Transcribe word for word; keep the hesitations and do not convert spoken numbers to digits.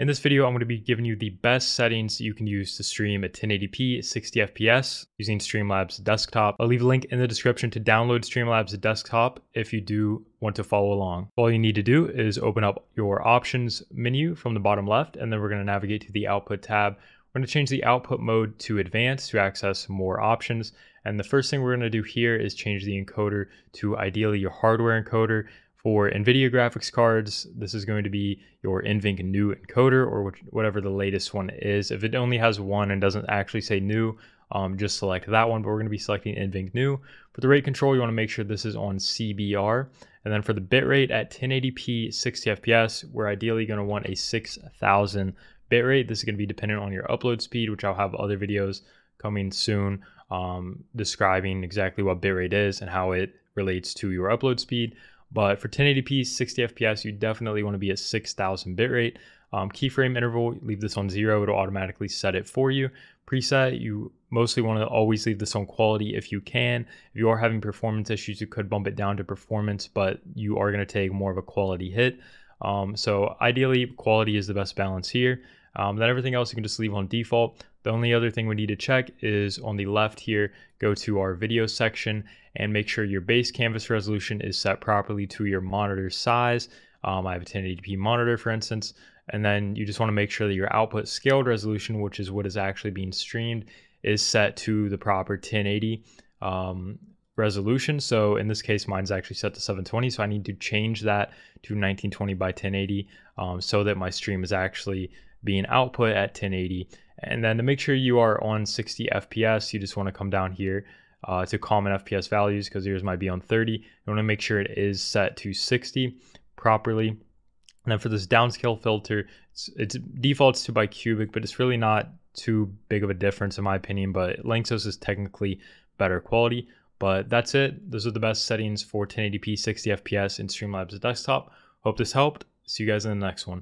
In this video, I'm going to be giving you the best settings you can use to stream at ten eighty p, sixty F P S using Streamlabs Desktop. I'll leave a link in the description to download Streamlabs Desktop if you do want to follow along. All you need to do is open up your options menu from the bottom left, and then we're going to navigate to the output tab. We're going to change the output mode to advanced to access more options. And the first thing we're going to do here is change the encoder to ideally your hardware encoder. For NVIDIA graphics cards, this is going to be your N V E N C new encoder or which, whatever the latest one is. If it only has one and doesn't actually say new, um, just select that one, but we're gonna be selecting N V E N C new. For the rate control, you wanna make sure this is on C B R. And then for the bitrate at ten eighty p, sixty F P S, we're ideally gonna want a six thousand bitrate. This is gonna be dependent on your upload speed, which I'll have other videos coming soon um, describing exactly what bitrate is and how it relates to your upload speed. But for ten eighty p, sixty F P S, you definitely want to be at six thousand bitrate. Um, keyframe interval, leave this on zero. It'll automatically set it for you. Preset, you mostly want to always leave this on quality if you can. If you are having performance issues, you could bump it down to performance, but you are going to take more of a quality hit. Um, so ideally, quality is the best balance here. Um, then everything else you can just leave on default. The only other thing we need to check is on the left here, go to our video section and make sure your base canvas resolution is set properly to your monitor size. Um, I have a ten eighty p monitor, for instance, and then you just want to make sure that your output scaled resolution, which is what is actually being streamed, is set to the proper ten eighty um, resolution. So in this case, mine's actually set to seven twenty, so I need to change that to nineteen twenty by ten eighty um, so that my stream is actually being output at ten eighty. And then to make sure you are on sixty F P S, you just want to come down here uh, to common F P S values, because yours might be on thirty. You want to make sure it is set to sixty properly. And then for this downscale filter, it's, it's defaults to by cubic, but it's really not too big of a difference in my opinion, but Lanczos is technically better quality. But that's it. Those are the best settings for ten eighty p, sixty F P S in Streamlabs Desktop. Hope this helped. See you guys in the next one.